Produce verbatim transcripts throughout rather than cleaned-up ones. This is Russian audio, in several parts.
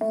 К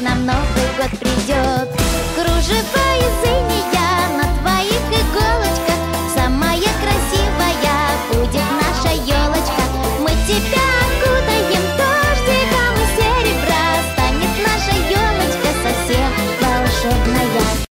нам Новый год придет, кружева.